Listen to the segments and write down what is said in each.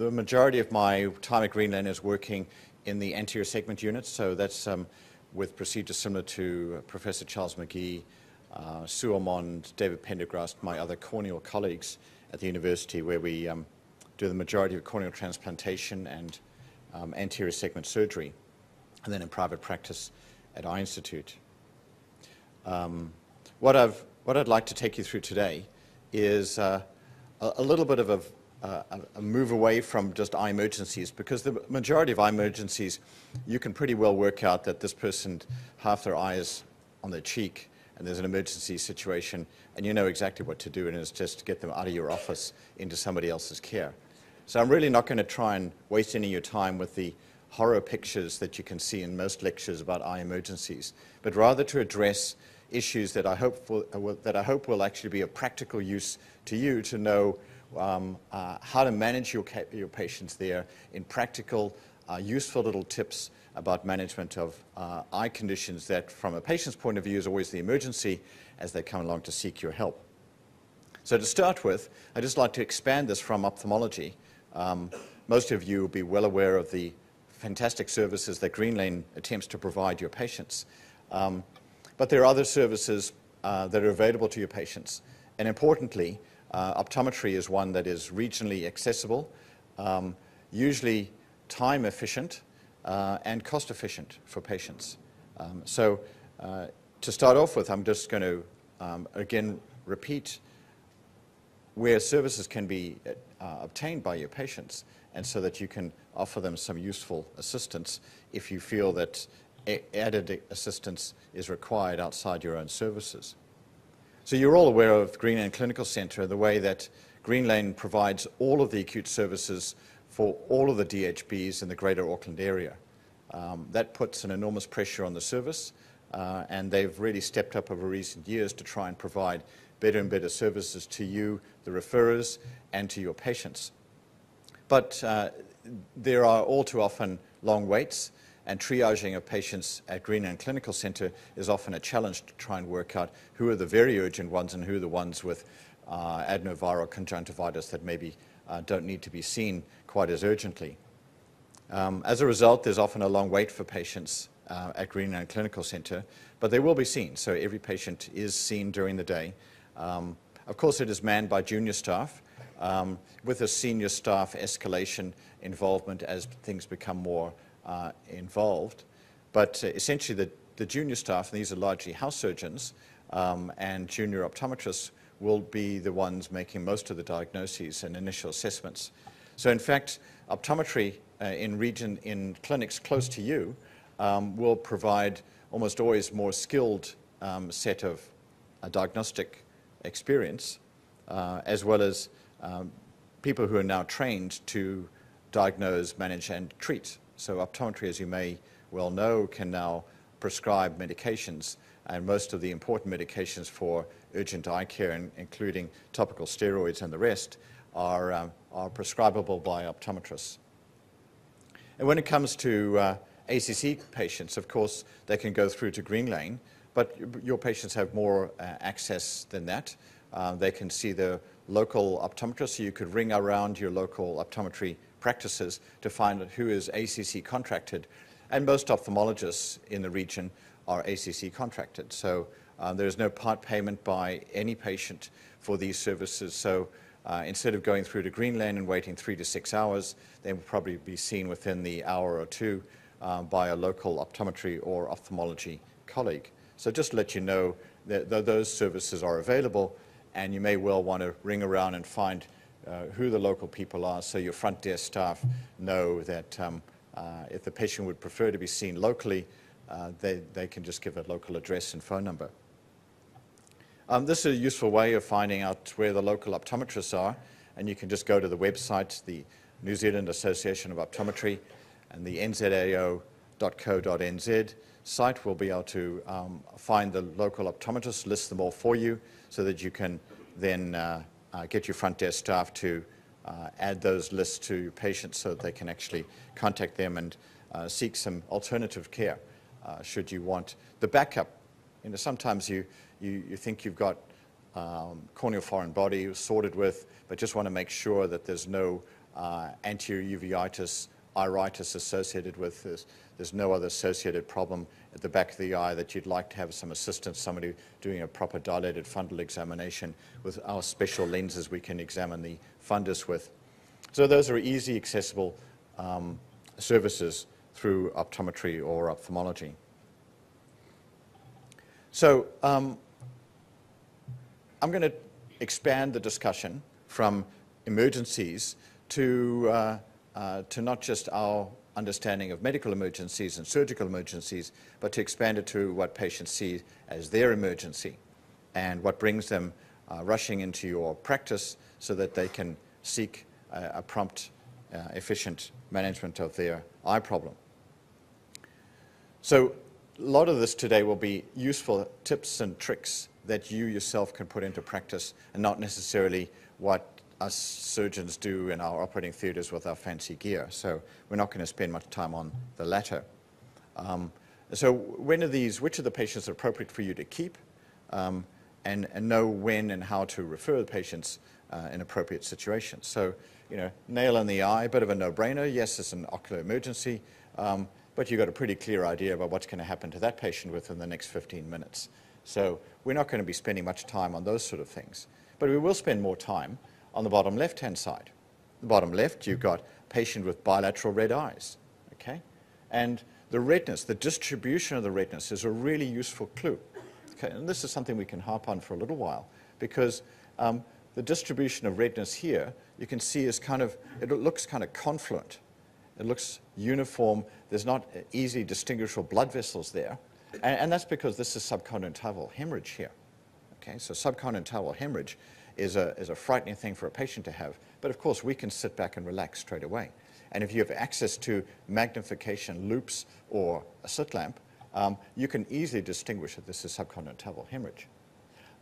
The majority of my time at Greenland is working in the anterior segment unit, so that's with procedures similar to Professor Charles McGee, Sue Armand, David Pendergrass, my other corneal colleagues at the university, where we do the majority of corneal transplantation and anterior segment surgery, and then in private practice at Eye Institute. What I'd like to take you through today is a little bit of a move away from just eye emergencies, because the majority of eye emergencies, you can pretty well work out that this person, half their eye is on their cheek and there's an emergency situation, and you know exactly what to do, and it's just to get them out of your office into somebody else's care. So I'm really not going to try and waste any of your time with the horror pictures that you can see in most lectures about eye emergencies, but rather to address issues that I hope will actually be of practical use to you to know how to manage your patients there in practical, useful little tips about management of eye conditions that, from a patient's point of view, is always the emergency as they come along to seek your help. So to start with, I'd just like to expand this from ophthalmology. Most of you will be well aware of the fantastic services that Greenlane attempts to provide your patients. But there are other services that are available to your patients. And importantly, optometry is one that is regionally accessible, usually time efficient and cost efficient for patients. So to start off with, I'm just going to again repeat where services can be obtained by your patients, and so that you can offer them some useful assistance if you feel that added assistance is required outside your own services. So you're all aware of Greenlane Clinical Centre, the way that Greenlane provides all of the acute services for all of the DHBs in the greater Auckland area. That puts an enormous pressure on the service, and they've really stepped up over recent years to try and provide better and better services to you, the referrers, and to your patients. But there are all too often long waits, and triaging of patients at Greenland Clinical Centre is often a challenge to try and work out who are the very urgent ones and who are the ones with adenoviral conjunctivitis that maybe don't need to be seen quite as urgently. As a result, there's often a long wait for patients at Greenland Clinical Centre, but they will be seen, so every patient is seen during the day. Of course, it is manned by junior staff, with a senior staff escalation involvement as things become more involved, but essentially the junior staff, and these are largely house surgeons and junior optometrists, will be the ones making most of the diagnoses and initial assessments. So in fact, optometry in clinics close to you will provide almost always more skilled set of diagnostic experience, as well as people who are now trained to diagnose, manage, and treat. So optometry, as you may well know, can now prescribe medications, and most of the important medications for urgent eye care, including topical steroids and the rest, are prescribable by optometrists. And when it comes to ACC patients, of course, they can go through to Greenlane, but your patients have more access than that. They can see the local optometrist, so you could ring around your local optometry practices to find out who is ACC contracted, and most ophthalmologists in the region are ACC contracted, so there is no part payment by any patient for these services, so instead of going through to Greenland and waiting 3 to 6 hours, they will probably be seen within the hour or two by a local optometry or ophthalmology colleague. So just to let you know that those services are available, and you may well want to ring around and find who the local people are, so your front desk staff know that if the patient would prefer to be seen locally, they can just give a local address and phone number. This is a useful way of finding out where the local optometrists are, and you can just go to the website, the New Zealand Association of Optometry, and the nzao.co.nz site will be able to find the local optometrists, list them all for you, so that you can then get your front desk staff to add those lists to patients so that they can actually contact them and seek some alternative care should you want the backup. You know, sometimes you think you've got corneal foreign body sorted with, but just want to make sure that there's no anterior uveitis, iritis associated with this. There's no other associated problem at the back of the eye that you'd like to have some assistance, somebody doing a proper dilated fundal examination. With our special lenses, we can examine the fundus with. So those are easy, accessible services through optometry or ophthalmology. So I'm going to expand the discussion from emergencies to not just our understanding of medical emergencies and surgical emergencies, but to expand it to what patients see as their emergency and what brings them rushing into your practice so that they can seek a prompt, efficient management of their eye problem. So a lot of this today will be useful tips and tricks that you yourself can put into practice, and not necessarily what us surgeons do in our operating theatres with our fancy gear. So we're not going to spend much time on the latter. So when are these, which of the patients are appropriate for you to keep, and know when and how to refer the patients in appropriate situations. So, you know, nail in the eye, a bit of a no-brainer. Yes, it's an ocular emergency, but you've got a pretty clear idea about what's going to happen to that patient within the next 15 minutes. So we're not going to be spending much time on those sort of things. But we will spend more time on the bottom left-hand side. The bottom left, you've got patient with bilateral red eyes, okay? And the redness, the distribution of the redness is a really useful clue, okay? And this is something we can harp on for a little while, because the distribution of redness here, you can see is kind of, it looks kind of confluent. It looks uniform. There's not easy distinguishable blood vessels there. And that's because this is subconjunctival hemorrhage here, okay? So subconjunctival hemorrhage is a frightening thing for a patient to have, but of course we can sit back and relax straight away. And if you have access to magnification loops or a slit lamp, you can easily distinguish that this is subconjunctival hemorrhage.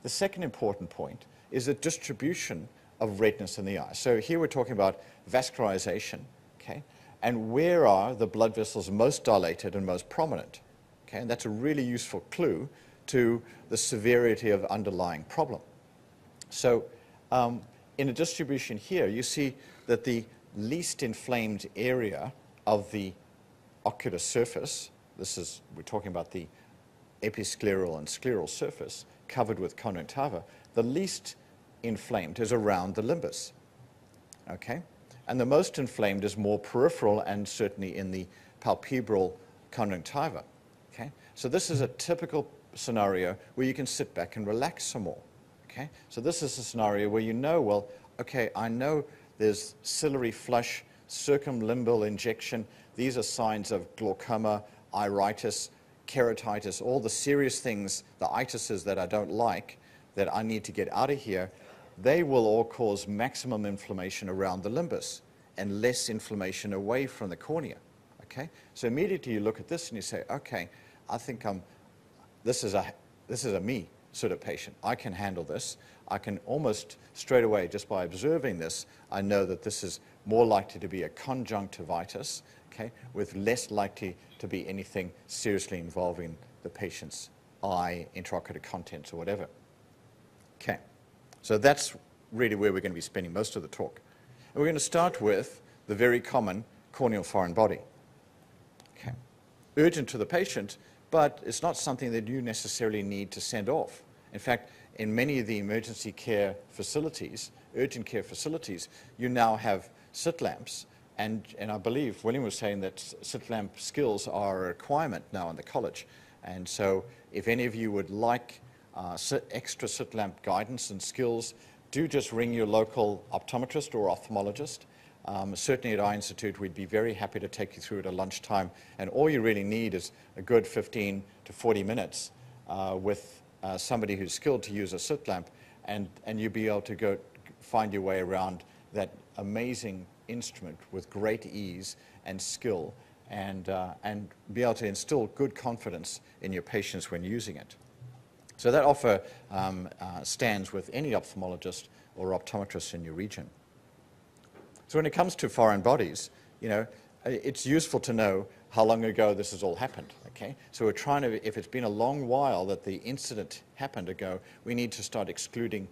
The second important point is the distribution of redness in the eye. So here we're talking about vascularization, okay? And where are the blood vessels most dilated and most prominent? Okay, and that's a really useful clue to the severity of underlying problem. So in a distribution here, you see that the least inflamed area of the ocular surface, this is, we're talking about the episcleral and scleral surface covered with conjunctiva, the least inflamed is around the limbus, okay? And the most inflamed is more peripheral and certainly in the palpebral conjunctiva, okay? So this is a typical scenario where you can sit back and relax some more. Okay? So this is a scenario where you know, well, okay, I know there's ciliary flush, circumlimbal injection. These are signs of glaucoma, iritis, keratitis, all the serious things, the itises that I don't like, that I need to get out of here. They will all cause maximum inflammation around the limbus and less inflammation away from the cornea. Okay? So immediately you look at this and you say, okay, I think this is a me sort of patient. I can handle this. I can almost straight away, just by observing this, I know that this is more likely to be a conjunctivitis, okay, with less likely to be anything seriously involving the patient's eye, intraocular contents, or whatever. Okay, so that's really where we're going to be spending most of the talk. And we're going to start with the very common corneal foreign body. Okay, urgent to the patient, but it's not something that you necessarily need to send off. In fact, in many of the emergency care facilities, urgent care facilities, you now have sit lamps, and I believe William was saying that sit lamp skills are a requirement now in the college. And so if any of you would like extra sit lamp guidance and skills, do just ring your local optometrist or ophthalmologist. Certainly at Eye Institute, we'd be very happy to take you through it at lunchtime, and all you really need is a good 15 to 40 minutes with somebody who's skilled to use a sit lamp, and you'll be able to go find your way around that amazing instrument with great ease and skill, and be able to instill good confidence in your patients when using it. So that offer stands with any ophthalmologist or optometrist in your region. So when it comes to foreign bodies, you know, it's useful to know how long ago this has all happened, okay? So we're trying to, if it's been a long while that the incident happened ago, we need to start excluding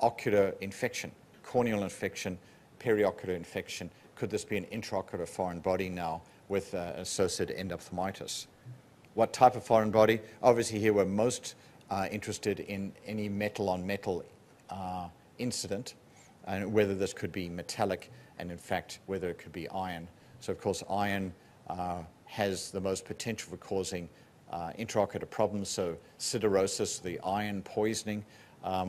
ocular infection, corneal infection, periocular infection? Could this be an intraocular foreign body now with associated endophthalmitis? What type of foreign body? Obviously here we're most interested in any metal-on-metal incident, and whether this could be metallic and in fact whether it could be iron. So of course iron has the most potential for causing intraocular problems, so siderosis, the iron poisoning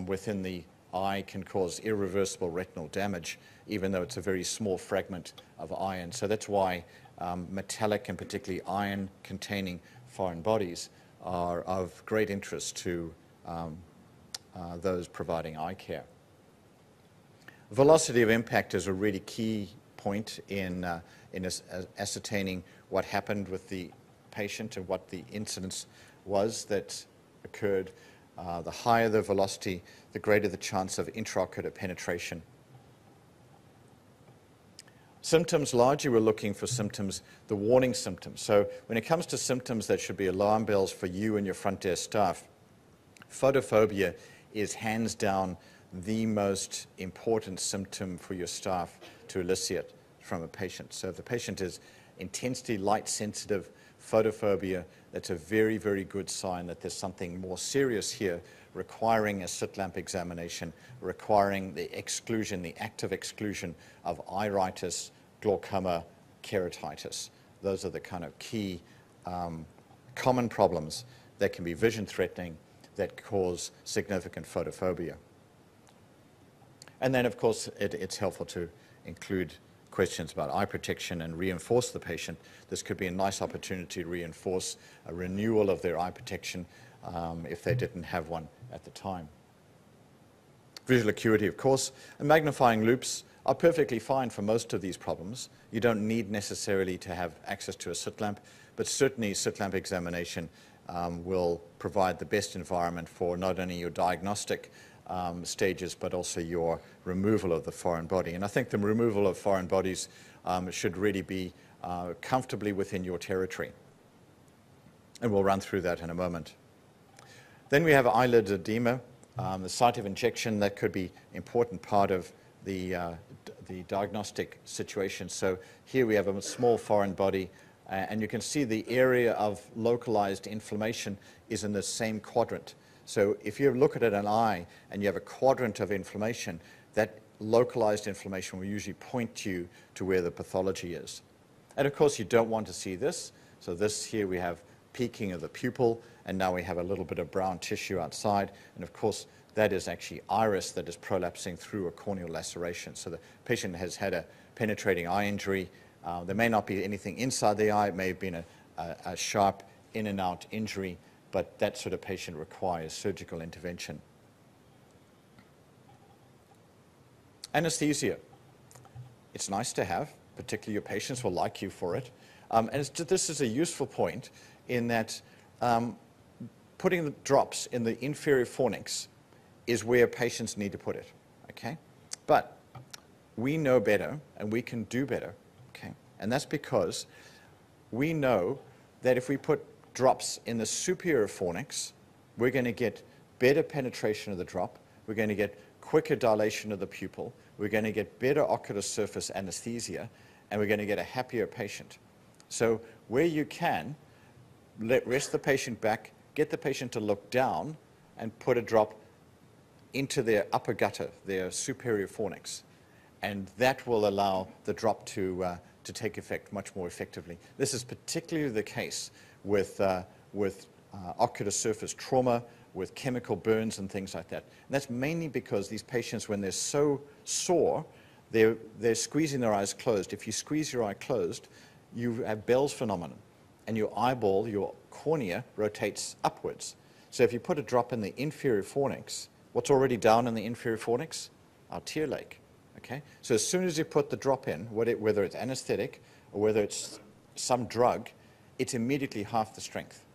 within the eye can cause irreversible retinal damage, even though it's a very small fragment of iron. So that's why metallic and particularly iron-containing foreign bodies are of great interest to those providing eye care. Velocity of impact is a really key point in ascertaining what happened with the patient and what the incidence was that occurred. The higher the velocity, the greater the chance of intraocular penetration. Symptoms, largely we're looking for symptoms, the warning symptoms. So when it comes to symptoms, that should be alarm bells for you and your front desk staff. Photophobia is hands down the most important symptom for your staff to elicit from a patient. So if the patient is intensely light sensitive, photophobia, that's a very, very good sign that there's something more serious here, requiring a slit lamp examination, requiring the exclusion, the active exclusion of iritis, glaucoma, keratitis. Those are the kind of key common problems that can be vision-threatening that cause significant photophobia. And then, of course, it's helpful to include questions about eye protection and reinforce the patient. This could be a nice opportunity to reinforce a renewal of their eye protection if they didn't have one at the time. Visual acuity, of course, and magnifying loops are perfectly fine for most of these problems. You don't need necessarily to have access to a slit lamp, but certainly slit lamp examination will provide the best environment for not only your diagnostic stages, but also your removal of the foreign body. And I think the removal of foreign bodies should really be comfortably within your territory. And we'll run through that in a moment. Then we have eyelid edema, the site of injection. That could be an important part of the diagnostic situation. So here we have a small foreign body, and you can see the area of localized inflammation is in the same quadrant. So if you look at an eye and you have a quadrant of inflammation, that localized inflammation will usually point you to where the pathology is. And of course, you don't want to see this. So this here we have peaking of the pupil, and now we have a little bit of brown tissue outside. And of course, that is actually iris that is prolapsing through a corneal laceration. So the patient has had a penetrating eye injury. There may not be anything inside the eye. It may have been a sharp in and out injury, but that sort of patient requires surgical intervention. Anesthesia. It's nice to have, particularly your patients will like you for it. And this is a useful point in that putting the drops in the inferior fornix is where patients need to put it, okay? But we know better and we can do better, okay? And that's because we know that if we put drops in the superior fornix, we're going to get better penetration of the drop, we're going to get quicker dilation of the pupil, we're going to get better ocular surface anesthesia, and we're going to get a happier patient. So where you can, rest the patient back, get the patient to look down, and put a drop into their upper gutter, their superior fornix, and that will allow the drop to take effect much more effectively. This is particularly the case with ocular surface trauma, with chemical burns and things like that. And that's mainly because these patients, when they're so sore, they're squeezing their eyes closed. If you squeeze your eye closed, you have Bell's phenomenon, and your eyeball, your cornea, rotates upwards. So if you put a drop in the inferior fornix, what's already down in the inferior fornix? Our tear lake, okay? So as soon as you put the drop in, whether it's anesthetic or whether it's some drug, it's immediately half the strength,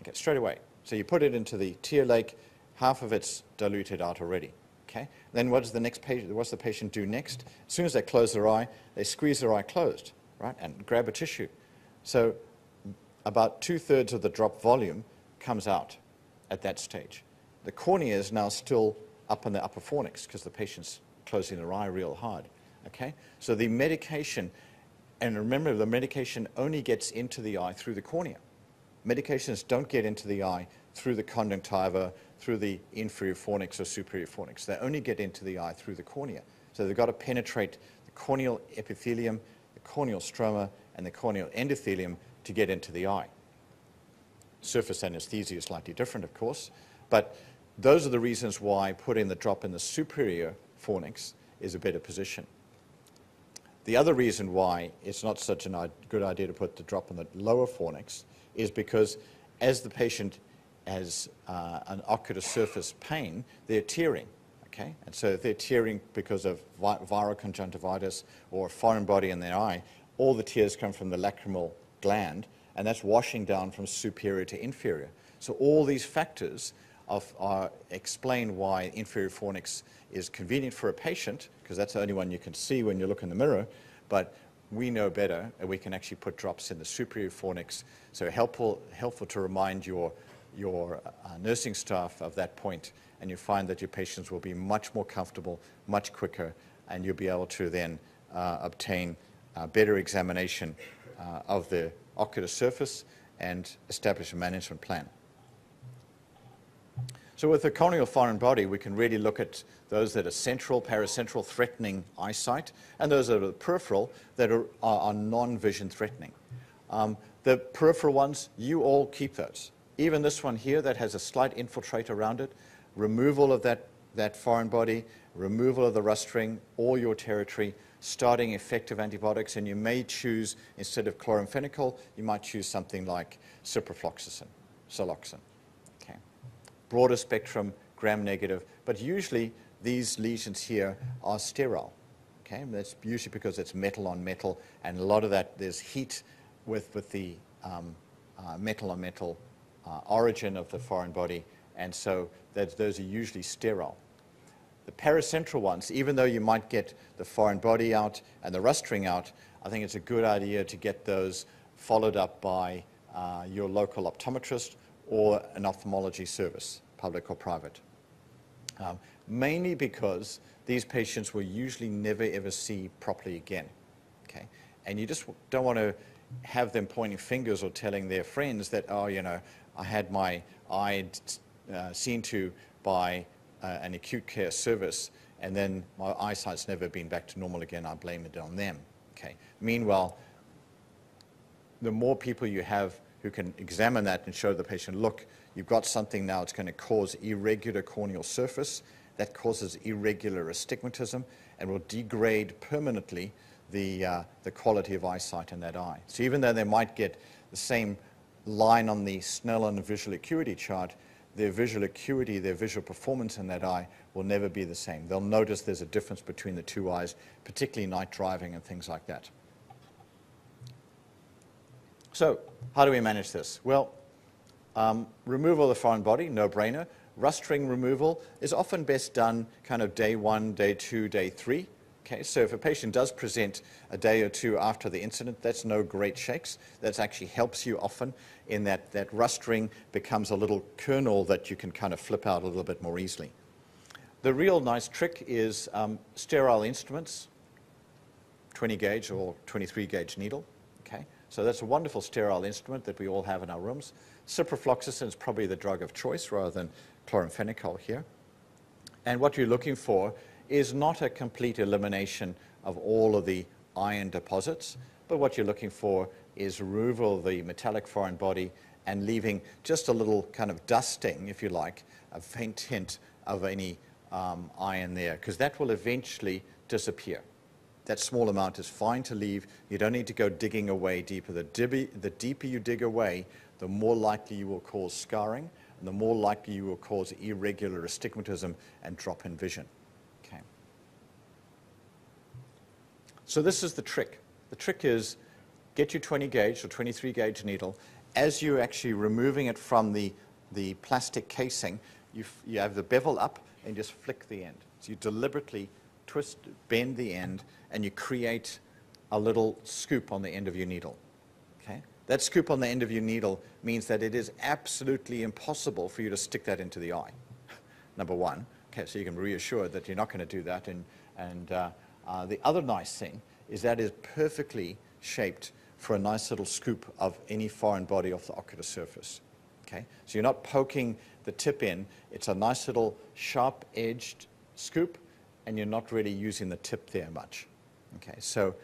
okay, straight away. So you put it into the tear lake, half of it's diluted out already, okay? Then what does the next patient, what's the patient do next? As soon as they close their eye, they squeeze their eye closed, right, and grab a tissue. So about 2/3 of the drop volume comes out at that stage. The cornea is now still up in the upper fornix because the patient's closing their eye real hard. Okay? So the medication, and remember the medication only gets into the eye through the cornea. Medications don't get into the eye through the conjunctiva, through the inferior fornix or superior fornix. They only get into the eye through the cornea. So they've got to penetrate the corneal epithelium, the corneal stroma, and the corneal endothelium to get into the eye. Surface anesthesia is slightly different, of course, but those are the reasons why putting the drop in the superior fornix is a better position. The other reason why it's not such a good idea to put the drop in the lower fornix is because as the patient has an ocular surface pain, they're tearing, okay? And so if they're tearing because of viral conjunctivitis or a foreign body in their eye, all the tears come from the lacrimal gland, and that's washing down from superior to inferior. So all these factors explain why inferior fornix is convenient for a patient, because that's the only one you can see when you look in the mirror, but we know better, and we can actually put drops in the superior fornix. So helpful to remind your nursing staff of that point, and you find that your patients will be much more comfortable, much quicker, and you'll be able to then obtain a better examination of the ocular surface and establish a management plan. So with the corneal foreign body, we can really look at those that are central, paracentral, threatening eyesight, and those that are peripheral that are non-vision threatening. The peripheral ones, you all keep those. Even this one here that has a slight infiltrate around it, removal of that foreign body, removal of the rust ring, all your territory, starting effective antibiotics, and you may choose, instead of chloramphenicol, you might choose something like ciprofloxacin, siloxin. Okay. Broader spectrum, gram-negative, but usually these lesions here are sterile. Okay? And that's usually because it's metal on metal, and a lot of that, there's heat with the metal on metal origin of the foreign body, and so those are usually sterile. The paracentral ones, even though you might get the foreign body out and the rust ring out, I think it's a good idea to get those followed up by your local optometrist or an ophthalmology service, public or private. Mainly because these patients will usually never ever see properly again. Okay? And you just don't want to have them pointing fingers or telling their friends that, oh, you know, I had my eye seen to by an acute care service, and then my eyesight's never been back to normal again, I blame it on them. Okay. Meanwhile, the more people you have who can examine that and show the patient, look, you've got something now, it's going to cause irregular corneal surface, that causes irregular astigmatism, and will degrade permanently the quality of eyesight in that eye. So even though they might get the same line on the Snellen visual acuity chart, their visual acuity, their visual performance in that eye will never be the same. They'll notice there's a difference between the two eyes, particularly night driving and things like that. So, how do we manage this? Well, removal of the foreign body, no-brainer. Rust ring removal is often best done kind of day one, day two, day three. Okay, so if a patient does present a day or two after the incident, that's no great shakes. That actually helps you often in that rust ring becomes a little kernel that you can kind of flip out a little bit more easily. The real nice trick is sterile instruments, 20 gauge or 23 gauge needle. Okay, so that's a wonderful sterile instrument that we all have in our rooms. Ciprofloxacin is probably the drug of choice rather than chloramphenicol here. And what you're looking for is not a complete elimination of all of the iron deposits, but what you're looking for is removal of the metallic foreign body and leaving just a little kind of dusting, if you like, a faint hint of any iron there, because that will eventually disappear. That small amount is fine to leave. You don't need to go digging away deeper. The deeper you dig away, the more likely you will cause scarring, and the more likely you will cause irregular astigmatism and drop in vision. So this is the trick. The trick is get your 20 gauge or 23 gauge needle. As you're actually removing it from the plastic casing, you have the bevel up and just flick the end. So you deliberately twist, bend the end, and you create a little scoop on the end of your needle. Okay? That scoop on the end of your needle means that it is absolutely impossible for you to stick that into the eye, number one. Okay, so you can reassure that you're not going to do that, and The other nice thing is that is perfectly shaped for a nice little scoop of any foreign body off the ocular surface. Okay? So you're not poking the tip in. It's a nice little sharp-edged scoop, and you're not really using the tip there much. Okay? So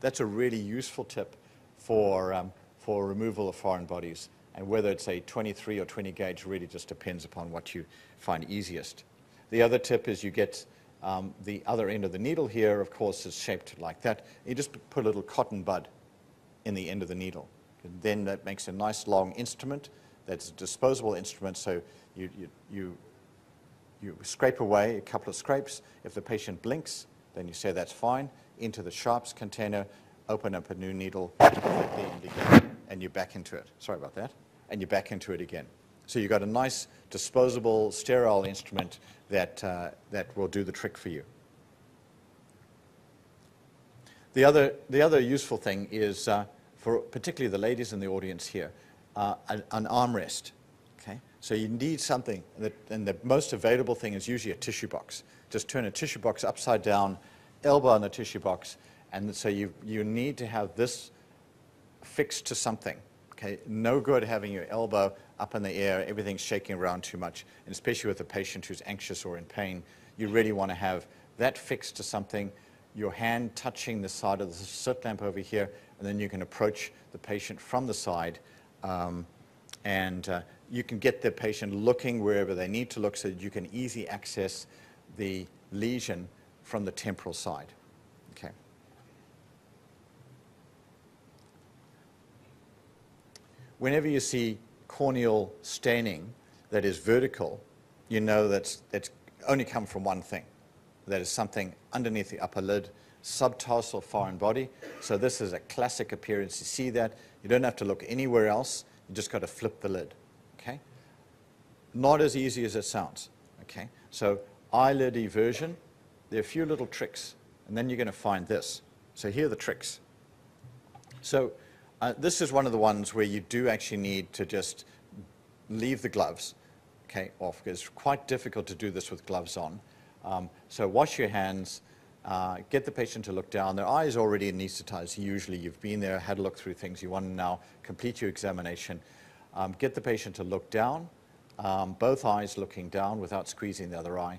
that's a really useful tip for removal of foreign bodies. And whether it's a 23 or 20 gauge really just depends upon what you find easiest. The other tip is you get the other end of the needle here, of course, is shaped like that. You just put a little cotton bud in the end of the needle. And then that makes a nice long instrument that's a disposable instrument, so you scrape away a couple of scrapes. If the patient blinks, then you say that's fine. Into the sharps container, open up a new needle, and you're back into it. Sorry about that. And you're back into it again. So you've got a nice disposable, sterile instrument that, that will do the trick for you. The other useful thing is, for particularly the ladies in the audience here, an armrest. Okay? So you need something, and the most available thing is usually a tissue box. Just turn a tissue box upside down, elbow on the tissue box, and so you need to have this fixed to something. Okay? No good having your elbow up in the air, everything's shaking around too much, and especially with a patient who's anxious or in pain, you really want to have that fixed to something, your hand touching the side of the slit lamp over here, and then you can approach the patient from the side, and you can get the patient looking wherever they need to look so that you can easily access the lesion from the temporal side. Okay. Whenever you see corneal staining that is vertical, you know that's only come from one thing. That is something underneath the upper lid, subtarsal foreign body. So this is a classic appearance. You see that. You don't have to look anywhere else. You just got to flip the lid. Okay? Not as easy as it sounds. Okay? So eyelid eversion, there are a few little tricks. And then you're going to find this. So here are the tricks. So this is one of the ones where you do actually need to just leave the gloves off, because it's quite difficult to do this with gloves on. So wash your hands, get the patient to look down. Their eye is already anesthetized. Usually you've been there, had a look through things. You want to now complete your examination. Get the patient to look down, both eyes looking down without squeezing the other eye.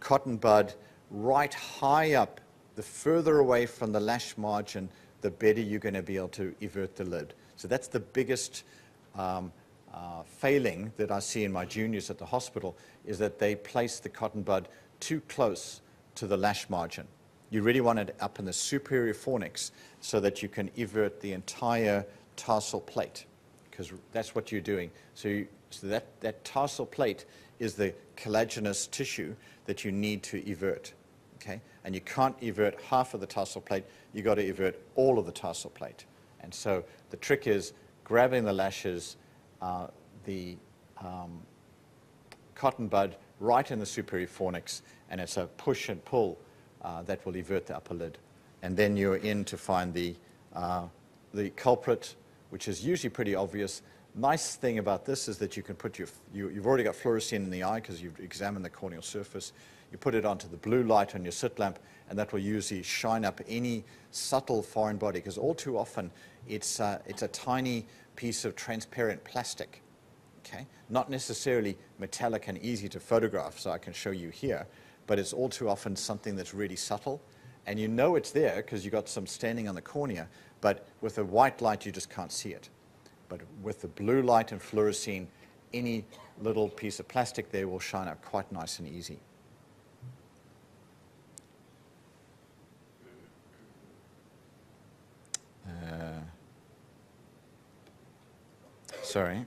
Cotton bud right high up, the further away from the lash margin, the better you're going to be able to evert the lid. So that's the biggest failing that I see in my juniors at the hospital, is that they place the cotton bud too close to the lash margin. You really want it up in the superior fornix so that you can evert the entire tarsal plate, because that's what you're doing. So, that tarsal plate is the collagenous tissue that you need to evert. Okay? And you can't evert half of the tarsal plate. You've got to evert all of the tarsal plate. And so the trick is grabbing the lashes, the cotton bud right in the superior fornix, and it's a push and pull that will evert the upper lid. And then you're in to find the culprit, which is usually pretty obvious. Nice thing about this is that you can put you've already got fluorescein in the eye because you've examined the corneal surface. You put it onto the blue light on your slit lamp, and that will usually shine up any subtle foreign body, because all too often it's a tiny piece of transparent plastic, okay? Not necessarily metallic and easy to photograph, so I can show you here, but it's all too often something that's really subtle, and you know it's there because you've got some staining on the cornea, but with the white light you just can't see it. But with the blue light and fluorescein, any little piece of plastic there will shine up quite nice and easy. Sorry.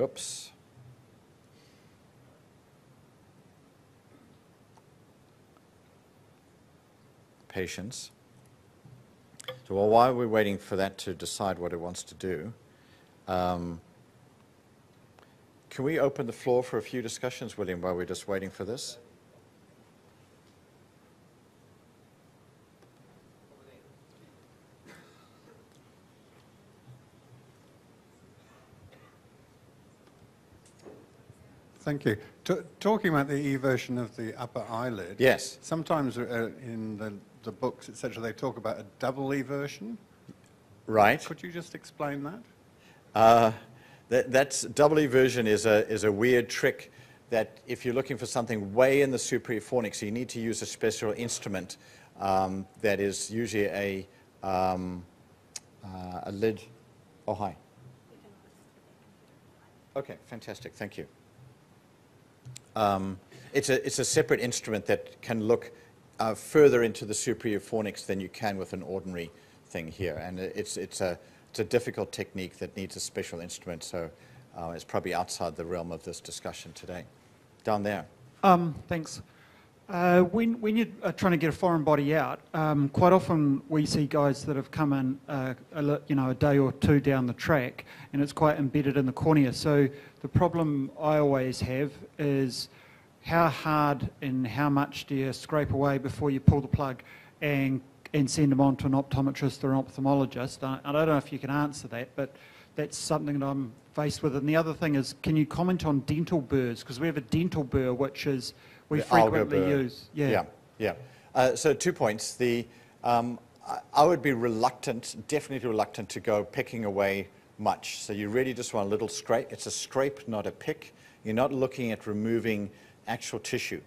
Oops. Patience. So while we're waiting for that to decide what it wants to do, can we open the floor for a few discussions, William, while we're just waiting for this? Thank you. Talking about the eversion of the upper eyelid, yes. Sometimes in the books, etc., they talk about a double eversion. Right. Could you just explain that? That's double eversion is a weird trick that if you're looking for something way in the superior fornix, you need to use a special instrument that is usually a lid. Oh, hi. Okay, fantastic. Thank you. It's a separate instrument that can look further into the superior fornix than you can with an ordinary thing here, and it's a difficult technique that needs a special instrument. So it's probably outside the realm of this discussion today. Down there. Thanks. When you are trying to get a foreign body out, quite often we see guys that have come in, a day or two down the track, and it's quite embedded in the cornea. So the problem I always have is how hard and how much do you scrape away before you pull the plug and send them on to an optometrist or an ophthalmologist. I don't know if you can answer that, but that's something that I'm faced with. And the other thing is, can you comment on dental burrs? Because we have a dental burr, which is we frequently use. Yeah. Yeah. So 2 points. I would be reluctant, definitely reluctant, to go picking away much. So you really just want a little scrape. It's a scrape, not a pick. You're not looking at removing actual tissue.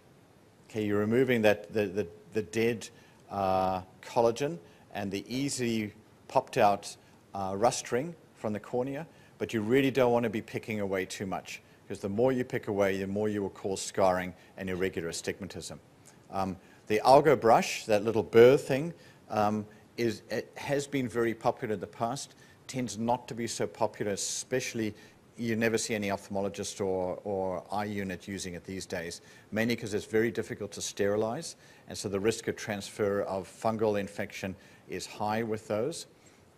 Okay, you're removing that the dead collagen and the easily popped out rust ring from the cornea, but you really don't want to be picking away too much, because the more you pick away, the more you will cause scarring and irregular astigmatism. The algo brush, that little burr thing, it has been very popular in the past, tends not to be so popular, especially you never see any ophthalmologist or eye unit using it these days, mainly because it's very difficult to sterilize, and so the risk of transfer of fungal infection is high with those.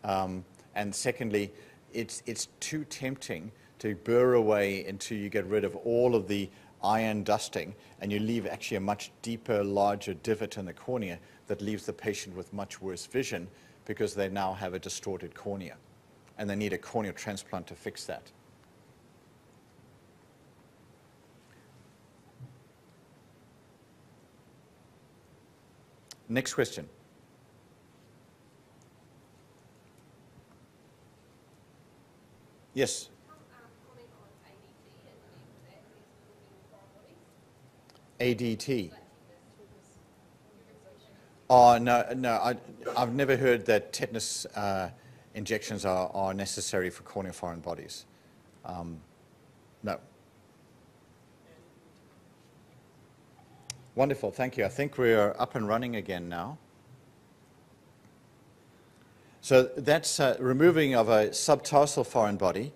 And secondly, it's too tempting to burr away until you get rid of all of the iron dusting, and you leave actually a much deeper, larger divot in the cornea that leaves the patient with much worse vision because they now have a distorted cornea, and they need a corneal transplant to fix that. Next question. Yes. ADT. Oh, no, I've never heard that tetanus injections are necessary for corneal foreign bodies. No. Wonderful, thank you. I think we are up and running again now. So that's removing of a subtarsal foreign body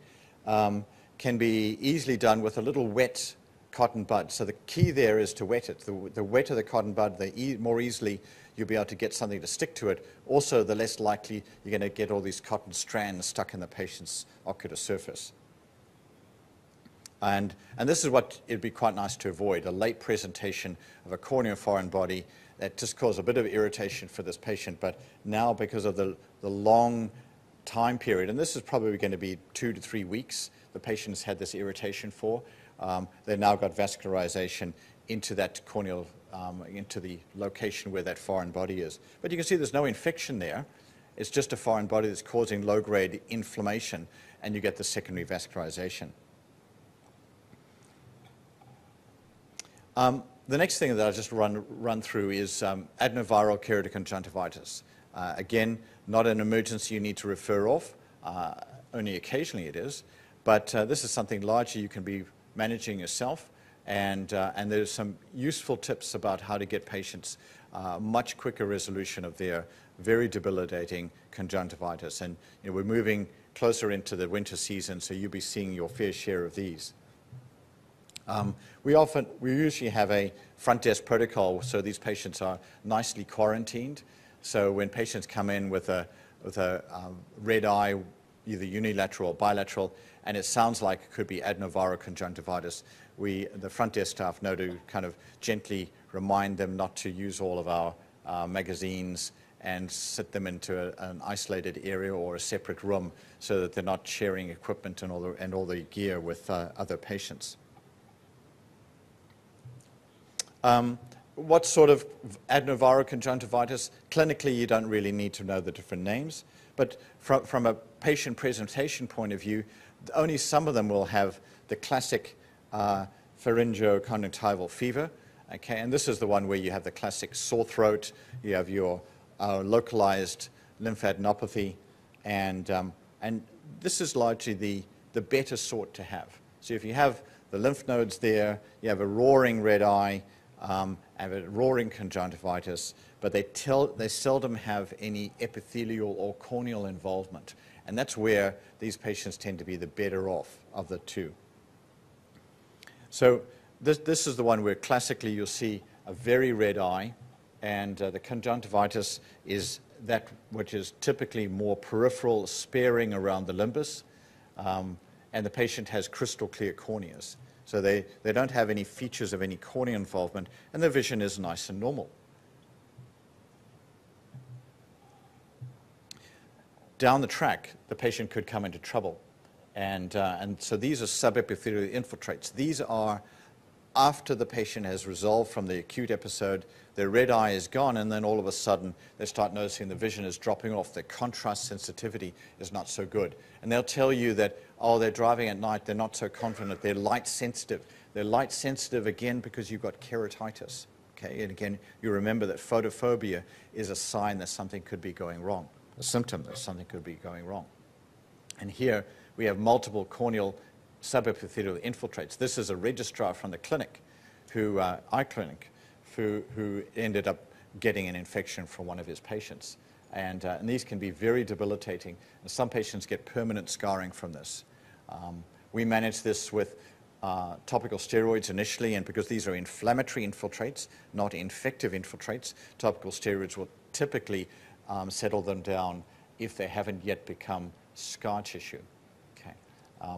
can be easily done with a little wet cotton bud. So the key there is to wet it. The wetter the cotton bud, the more easily you'll be able to get something to stick to it. Also, the less likely you're going to get all these cotton strands stuck in the patient's ocular surface. And this is what it'd be quite nice to avoid, a late presentation of a corneal foreign body that just caused a bit of irritation for this patient, but now because of the long time period, and this is probably going to be 2 to 3 weeks the patient's had this irritation for, they've now got vascularization into that corneal, into the location where that foreign body is. But you can see there's no infection there. It's just a foreign body that's causing low-grade inflammation, and you get the secondary vascularization. The next thing that I'll just run through is adenoviral keratoconjunctivitis. Again, not an emergency you need to refer off, only occasionally it is, but this is something largely you can be managing yourself, and there's some useful tips about how to get patients much quicker resolution of their very debilitating conjunctivitis. And you know, we're moving closer into the winter season, so you'll be seeing your fair share of these. We usually have a front desk protocol, so these patients are nicely quarantined. So when patients come in with a red eye, either unilateral or bilateral, and it sounds like it could be adenoviral conjunctivitis, the front desk staff know to kind of gently remind them not to use all of our magazines and sit them into an isolated area or a separate room so that they're not sharing equipment and all the gear with other patients. What sort of adenoviral conjunctivitis? Clinically, you don't really need to know the different names, but from a patient presentation point of view, only some of them will have the classic pharyngoconjunctival fever, okay? And this is the one where you have the classic sore throat, you have your localized lymphadenopathy, and this is largely the better sort to have. So if you have the lymph nodes there, you have a roaring red eye, have a roaring conjunctivitis, but they seldom have any epithelial or corneal involvement. And that's where these patients tend to be the better off of the two. So this is the one where classically you'll see a very red eye, and the conjunctivitis is that which is typically more peripheral, sparing around the limbus, and the patient has crystal clear corneas. So they don't have any features of any cornea involvement, and their vision is nice and normal. Down the track, the patient could come into trouble. And so these are subepithelial infiltrates. These are after the patient has resolved from the acute episode, their red eye is gone, and then all of a sudden they start noticing the vision is dropping off, their contrast sensitivity is not so good. And they'll tell you that, oh, they're driving at night, they're not so confident, they're light sensitive. They're light sensitive again because you've got keratitis, okay? And again, you remember that photophobia is a sign that something could be going wrong, a symptom that something could be going wrong. And here we have multiple corneal subepithelial infiltrates. This is a registrar from the clinic, eye clinic, who ended up getting an infection from one of his patients. And these can be very debilitating. And some patients get permanent scarring from this. We manage this with topical steroids initially, and because these are inflammatory infiltrates, not infective infiltrates, topical steroids will typically settle them down if they haven't yet become scar tissue.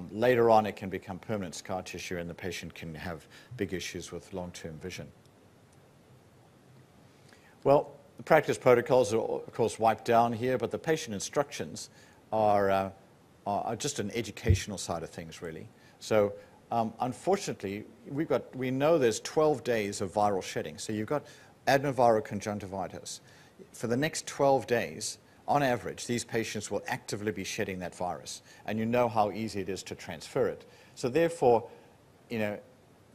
Later on, it can become permanent scar tissue, and the patient can have big issues with long-term vision. Well, the practice protocols are, of course, wiped down here, but the patient instructions are just an educational side of things, really. So, unfortunately, we know there's 12 days of viral shedding. So you've got adenoviral conjunctivitis. For the next 12 days, on average, these patients will actively be shedding that virus, and you know how easy it is to transfer it. So therefore, you know,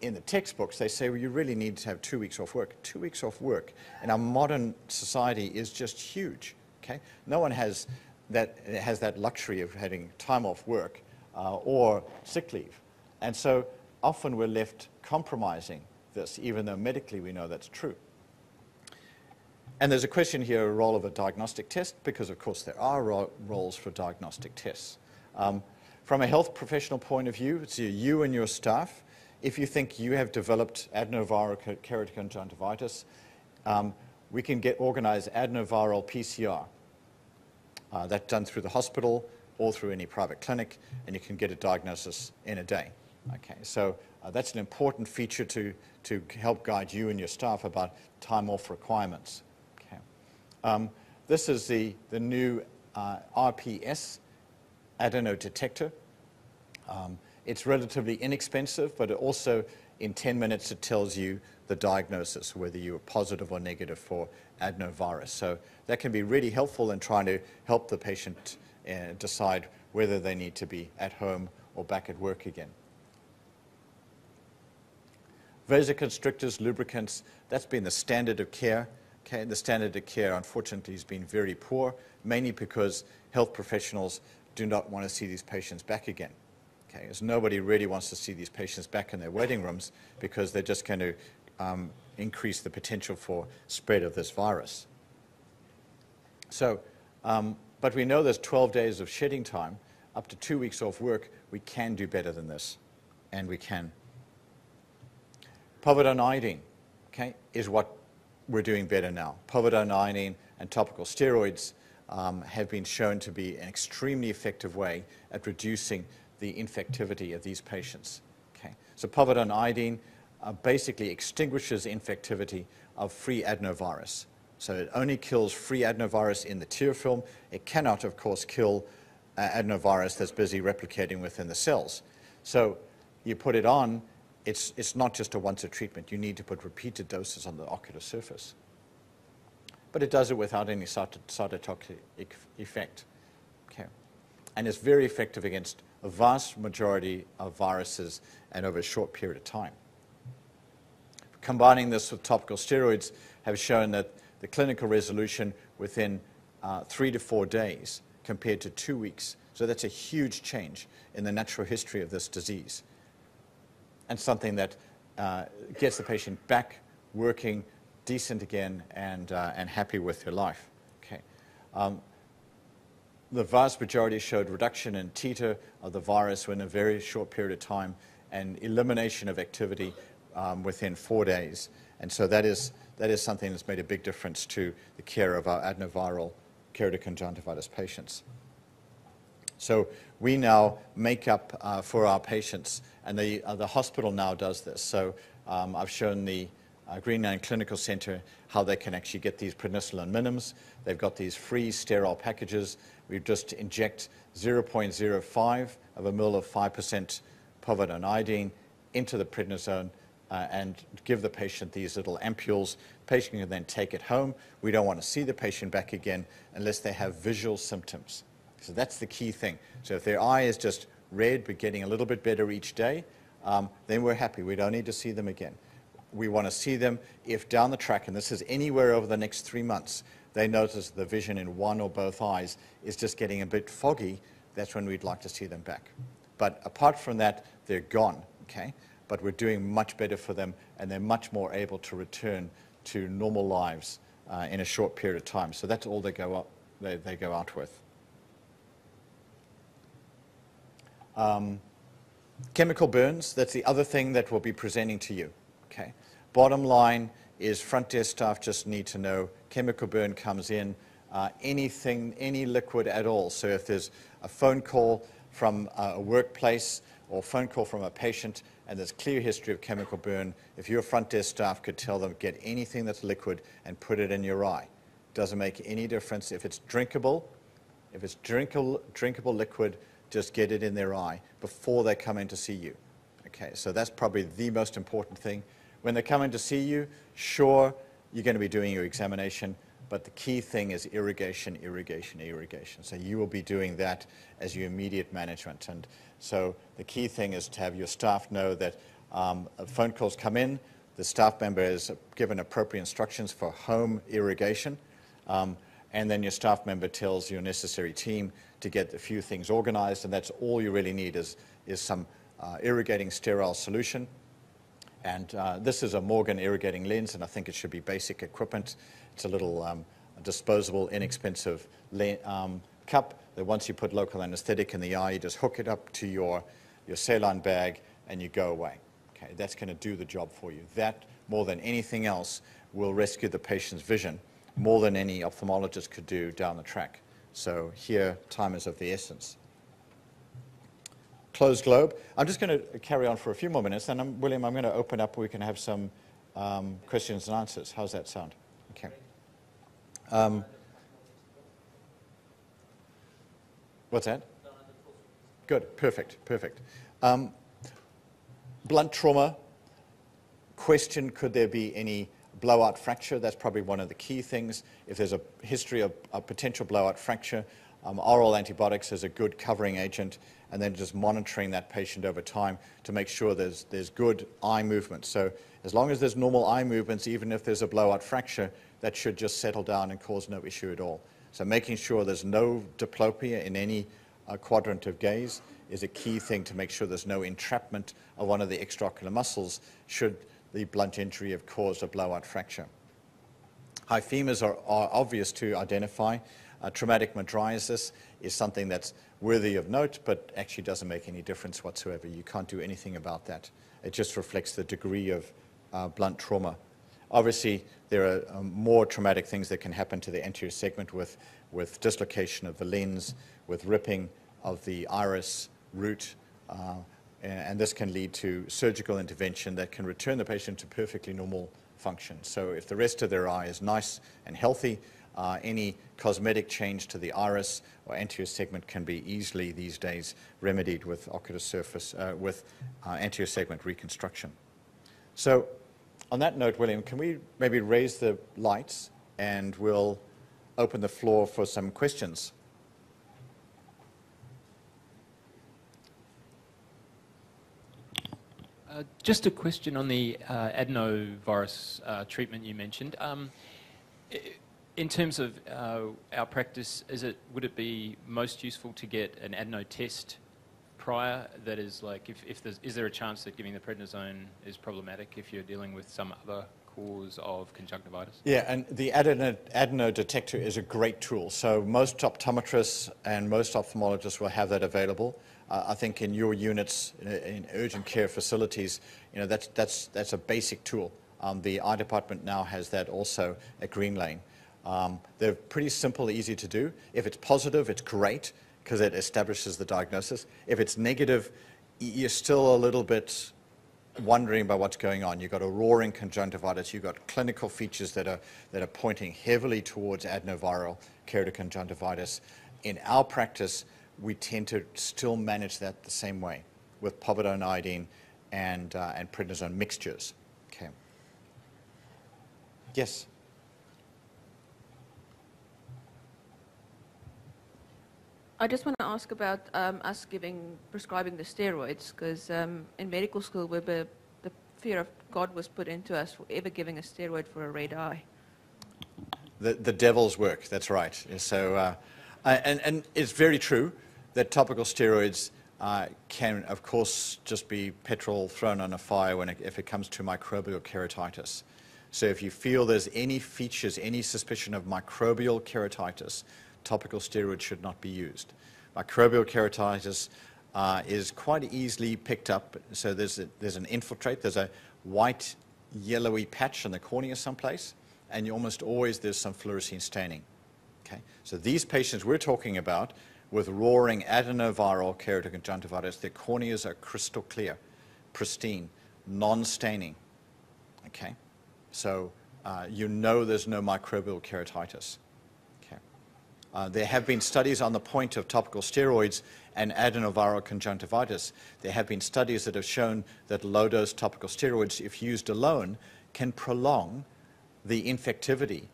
in the textbooks, they say, well, you really need to have 2 weeks off work. 2 weeks off work in our modern society is just huge, okay? No one has that luxury of having time off work or sick leave. And so often we're left compromising this, even though medically we know that's true. And there's a question here, a role of a diagnostic test, because of course there are roles for diagnostic tests. From a health professional point of view, it's you and your staff. If you think you have developed adenoviral keratoconjunctivitis, we can organize adenoviral PCR. That's done through the hospital or through any private clinic, and you can get a diagnosis in a day. Okay, so that's an important feature to help guide you and your staff about time off requirements. This is the new RPS adeno detector. It's relatively inexpensive, but it also in 10 minutes it tells you the diagnosis, whether you are positive or negative for adenovirus. So that can be really helpful in trying to help the patient decide whether they need to be at home or back at work again. Vasoconstrictors, lubricants, that's been the standard of care. Okay, the standard of care, unfortunately, has been very poor, mainly because health professionals do not want to see these patients back again. Okay, as nobody really wants to see these patients back in their waiting rooms because they're just going to increase the potential for spread of this virus. So, but we know there's 12 days of shedding time, up to 2 weeks off work. We can do better than this, and we can. Povidone iodine, okay, is what we're doing better now. Povidone iodine and topical steroids have been shown to be an extremely effective way at reducing the infectivity of these patients. Okay, so povidone iodine basically extinguishes infectivity of free adenovirus. So it only kills free adenovirus in the tear film. It cannot, of course, kill adenovirus that's busy replicating within the cells. So you put it on, it's not just a once a treatment. You need to put repeated doses on the ocular surface. But it does it without any cytotoxic effect. Okay. And it's very effective against a vast majority of viruses and over a short period of time. Combining this with topical steroids have shown that the clinical resolution within 3 to 4 days compared to 2 weeks. So that's a huge change in the natural history of this disease, and something that gets the patient back working decent again and happy with their life. Okay. The vast majority showed reduction in titer of the virus in a very short period of time and elimination of activity within 4 days. And so that is something that's made a big difference to the care of our adenoviral keratoconjunctivitis patients. So we now make up for our patients, and the hospital now does this. So I've shown the Greenland Clinical Centre how they can actually get these prednisolone minims. They've got these free sterile packages. We just inject 0.05 of a mil of 5% povidone-iodine into the prednisone and give the patient these little ampules. The patient can then take it home. We don't want to see the patient back again unless they have visual symptoms. So that's the key thing. So if their eye is just red but getting a little bit better each day, then we're happy. We don't need to see them again. We want to see them if down the track, and this is anywhere over the next 3 months, they notice the vision in one or both eyes is just getting a bit foggy, that's when we'd like to see them back. But apart from that, they're gone, okay? But we're doing much better for them, and they're much more able to return to normal lives in a short period of time. So that's all they go out with. Chemical burns, that's the other thing that we'll be presenting to you. Okay. Bottom line is front desk staff just need to know chemical burn comes in, anything, any liquid at all. So if there's a phone call from a workplace or a phone call from a patient and there's clear history of chemical burn, if your front desk staff could tell them, get anything that's liquid and put it in your eye. Doesn't make any difference if it's drinkable. If it's drinkable liquid, just get it in their eye before they come in to see you. Okay, so that's probably the most important thing. When they come in to see you, sure, you're going to be doing your examination, but the key thing is irrigation, irrigation, irrigation. So you will be doing that as your immediate management. And so the key thing is to have your staff know that phone calls come in, the staff member is given appropriate instructions for home irrigation, and then your staff member tells your necessary team to get a few things organized, and that's all you really need is some irrigating sterile solution. And this is a Morgan irrigating lens, and I think it should be basic equipment. It's a little disposable, inexpensive cup that once you put local anesthetic in the eye, you just hook it up to your saline bag and you go away. Okay, that's going to do the job for you. That, more than anything else, will rescue the patient's vision more than any ophthalmologist could do down the track. So here, time is of the essence. Closed globe. I'm just going to carry on for a few more minutes, and William, I'm going to open up. We can have some questions and answers. How's that sound? Okay. What's that? Good. Perfect. Perfect. Blunt trauma. Question, could there be any blowout fracture? That's probably one of the key things. If there's a history of a potential blowout fracture, oral antibiotics is a good covering agent, and then just monitoring that patient over time to make sure there's good eye movement. So as long as there's normal eye movements, even if there's a blowout fracture, that should just settle down and cause no issue at all. So making sure there's no diplopia in any quadrant of gaze is a key thing to make sure there's no entrapment of one of the extraocular muscles should the blunt injury have caused a blowout fracture. High femurs are obvious to identify. Traumatic mydriasis is something that's worthy of note, but actually doesn't make any difference whatsoever. You can't do anything about that. It just reflects the degree of blunt trauma. Obviously, there are more traumatic things that can happen to the anterior segment with dislocation of the lens, with ripping of the iris root, and this can lead to surgical intervention that can return the patient to perfectly normal function. So if the rest of their eye is nice and healthy, any cosmetic change to the iris or anterior segment can be easily these days remedied with anterior segment reconstruction. So on that note, William, can we maybe raise the lights and we'll open the floor for some questions. Just a question on the adenovirus treatment you mentioned. In terms of our practice, would it be most useful to get an adeno test prior? That is, like, is there a chance that giving the prednisone is problematic if you're dealing with some other cause of conjunctivitis? Yeah, and the adeno detector is a great tool. So most optometrists and most ophthalmologists will have that available. I think in your units, in urgent care facilities, you know, that's a basic tool. The eye department now has that also at Greenlane. They're pretty simple, easy to do. If it's positive, it's great because it establishes the diagnosis. If it's negative, you're still a little bit wondering about what's going on. You've got a roaring conjunctivitis. You've got clinical features that are pointing heavily towards adenoviral keratoconjunctivitis. In our practice, we tend to still manage that the same way with povidone iodine and prednisone mixtures. Okay. Yes. I just want to ask about us prescribing the steroids, because in medical school, the fear of God was put into us for ever giving a steroid for a red eye. The devil's work. That's right. So, and it's very true that topical steroids can, of course, just be petrol thrown on a fire if it comes to microbial keratitis. So if you feel there's any features, any suspicion of microbial keratitis, topical steroids should not be used. Microbial keratitis is quite easily picked up. So there's an infiltrate. There's a white, yellowy patch in the cornea someplace, and almost always there's some fluorescein staining. Okay. So these patients we're talking about with roaring adenoviral keratoconjunctivitis, their corneas are crystal clear, pristine, non-staining. Okay. So you know there's no microbial keratitis. Okay. There have been studies on the point of topical steroids and adenoviral conjunctivitis. There have been studies that have shown that low-dose topical steroids, if used alone, can prolong the infectivity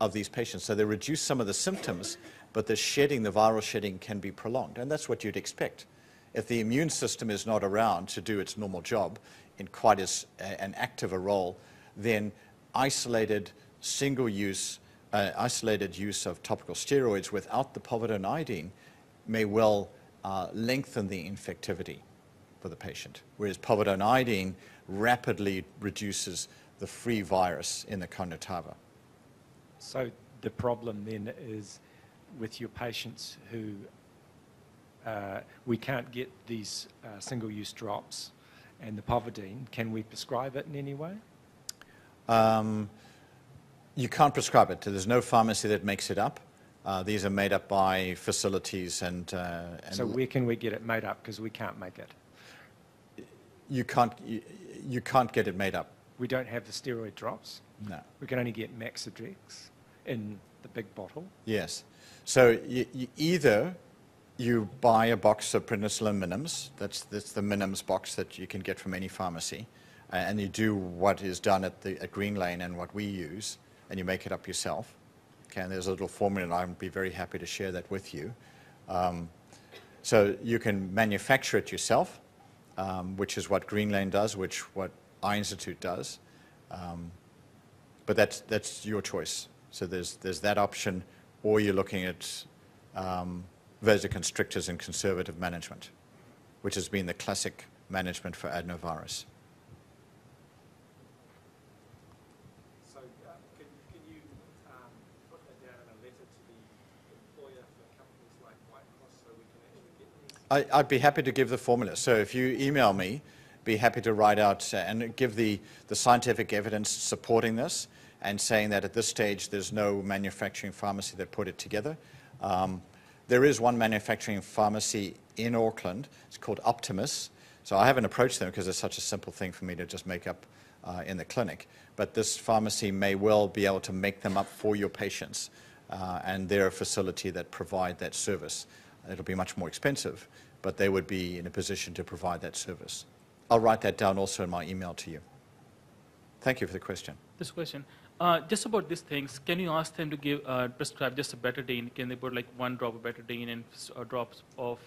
of these patients. So they reduce some of the symptoms, but the shedding, the viral shedding, can be prolonged. And that's what you'd expect. If the immune system is not around to do its normal job in quite as an active a role, then isolated single-use, isolated use of topical steroids without the povidone iodine may well lengthen the infectivity for the patient, whereas povidone iodine rapidly reduces the free virus in the conjunctiva. So the problem then is with your patients who we can't get these single-use drops and the povidone. Can we prescribe it in any way? You can't prescribe it. There's no pharmacy that makes it up. These are made up by facilities and so where can we get it made up? Because we can't make it. You can't get it made up. We don't have the steroid drops. No. We can only get Maxidrex in the big bottle. Yes. So either you buy a box of Prednisolone Minims. That's the Minims box that you can get from any pharmacy. And you do what is done at Greenlane and what we use, and you make it up yourself. Okay, and there's a little formula, and I would be very happy to share that with you. So you can manufacture it yourself, which is what Greenlane does, what Eye Institute does. But that's your choice. So there's that option, or you're looking at vasoconstrictors and conservative management, which has been the classic management for adenovirus. So can you put that down in a letter to the employer for companies like White Cross so we can actually get these? I'd be happy to give the formula. So if you email me, be happy to write out and give the scientific evidence supporting this and saying that at this stage there's no manufacturing pharmacy that put it together. There is one manufacturing pharmacy in Auckland. It's called Optimus. So I haven't approached them because it's such a simple thing for me to just make up in the clinic. But this pharmacy may well be able to make them up for your patients, and they're a facility that provide that service. It'll be much more expensive, but they would be in a position to provide that service. I'll write that down also in my email to you. Thank you for the question. This question, just about these things, can you ask them to give prescribe just a betadine? Can they put like one drop of betadine and drops of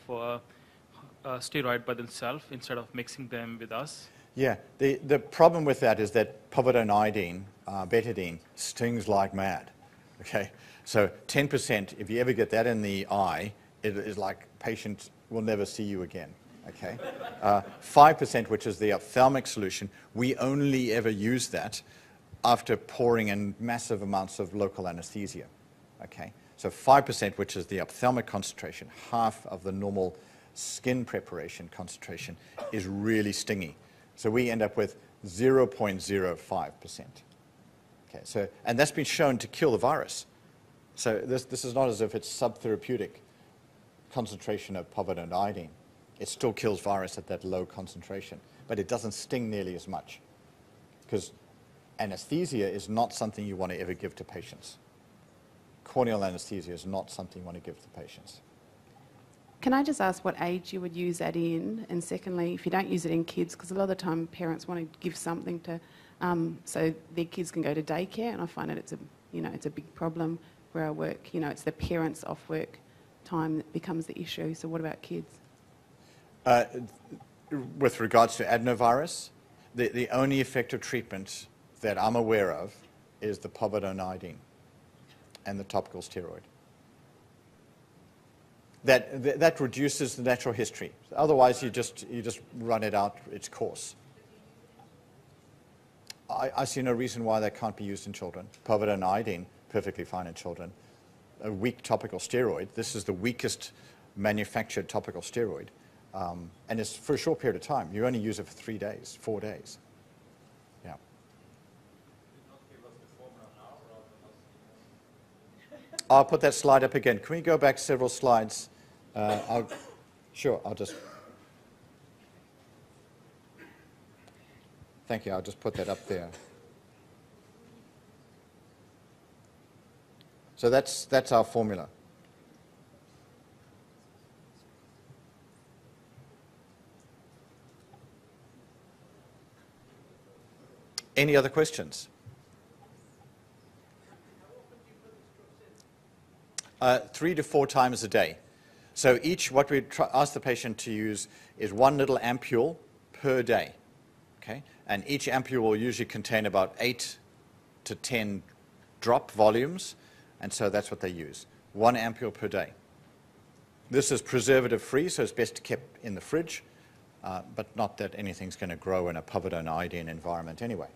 steroid by themselves instead of mixing them with us? Yeah, the problem with that is that povidone-iodine, betadine, stings like mad. Okay, so 10%, if you ever get that in the eye, it is like patient will never see you again. Okay, 5%, which is the ophthalmic solution, we only ever use that after pouring in massive amounts of local anesthesia. Okay, so 5%, which is the ophthalmic concentration, half of the normal skin preparation concentration, is really stingy. So we end up with 0.05%. Okay, so, and that's been shown to kill the virus. So this is not as if it's subtherapeutic concentration of povidone iodine. It still kills virus at that low concentration, but it doesn't sting nearly as much, because anesthesia is not something you want to ever give to patients. Corneal anesthesia is not something you want to give to patients. Can I just ask what age you would use that in? And secondly, if you don't use it in kids, because a lot of the time parents want to give something to, so their kids can go to daycare, and I find that it's a, you know, it's a big problem where I work. You know, it's the parents off work time that becomes the issue. So what about kids? With regards to adenovirus, the only effective treatment that I'm aware of is the povidone iodine and the topical steroid. That reduces the natural history. Otherwise, you just run it out its course. I see no reason why that can't be used in children. Povidone iodine, perfectly fine in children. A weak topical steroid. This is the weakest manufactured topical steroid, and it's for a short period of time. You only use it for 3 days, 4 days. Yeah. I'll put that slide up again. Can we go back several slides? Thank you. I'll just put that up there. So that's our formula. Any other questions? Three to four times a day. So each, what we ask the patient to use is one little ampule per day, okay? And each ampule will usually contain about 8 to 10 drop volumes, and so that's what they use, one ampule per day. This is preservative-free, so it's best kept in the fridge, but not that anything's going to grow in a povidone iodine environment anyway.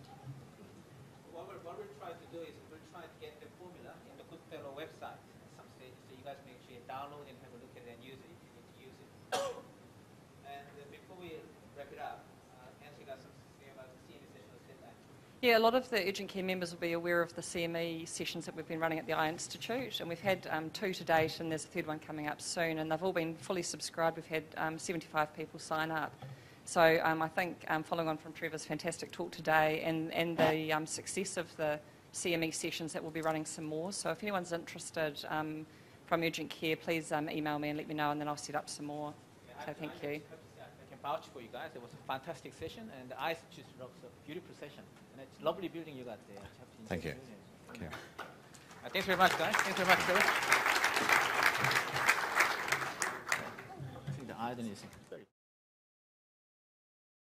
Yeah, a lot of the urgent care members will be aware of the CME sessions that we've been running at the Eye Institute, and we've had 2 to date, and there's a third one coming up soon, and they've all been fully subscribed. We've had 75 people sign up. So I think following on from Trevor's fantastic talk today and the success of the CME sessions, that we'll be running some more. So if anyone's interested from urgent care, please email me and let me know, and then I'll set up some more. So thank you. Vouch for you guys. It was a fantastic session, and the Eye Institute was a beautiful session. And it's a lovely building you got there. Thank you. Okay. Thanks very much, guys. Thanks very much, Phil. I think the iodine is